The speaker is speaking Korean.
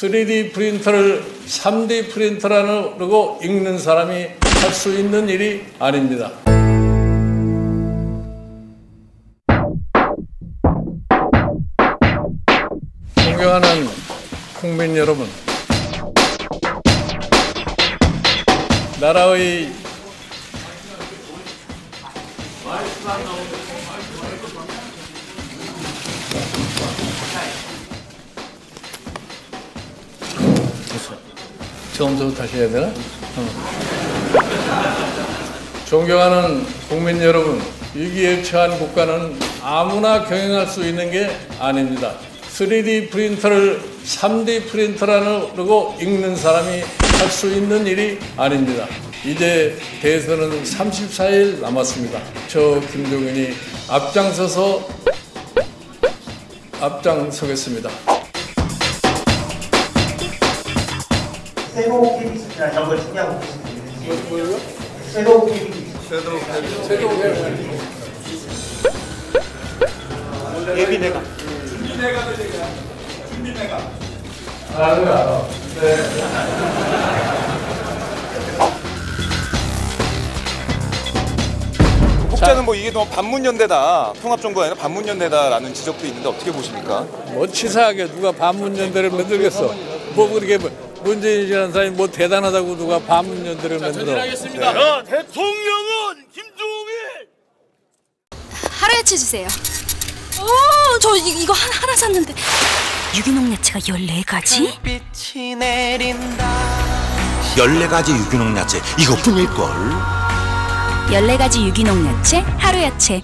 3D 프린터를 3D 프린터라고 읽는 사람이 할 수 있는 일이 아닙니다. 존경하는 국민 여러분, 나라의 처음부터 다시 해야 되나? 존경하는 국민 여러분, 위기에 처한 국가는 아무나 경영할 수 있는 게 아닙니다. 3D 프린터를 3D 프린터라고 읽는 사람이 할 수 있는 일이 아닙니다. 이제 대선은 34일 남았습니다. 저 김종인이 앞장서서 앞장서겠습니다. 새로운 KBC나 이런 걸 신기하고 계시는지 뭐예요? 새로운 KBC 예비내각 준비내각을 제가 준비내각 알아. 혹자는 뭐 이게 너무 반문연대다, 통합정부가 아니라 반문연대다라는 지적도 있는데 어떻게 보십니까? 뭐 치사하게 누가 반문연대를 만들겠어. 뭐 그렇게 문재인이라는 사람이 뭐 대단하다고 누가 반문연대를 만들어. 전진하겠습니다. 네. 야, 대통령은 김종인! 하루야채 주세요. 오, 저 이거 하나 샀는데. 유기농 야채가 14가지? 14가지 유기농 야채, 이거뿐일걸. 14가지 유기농 야채, 하루야채.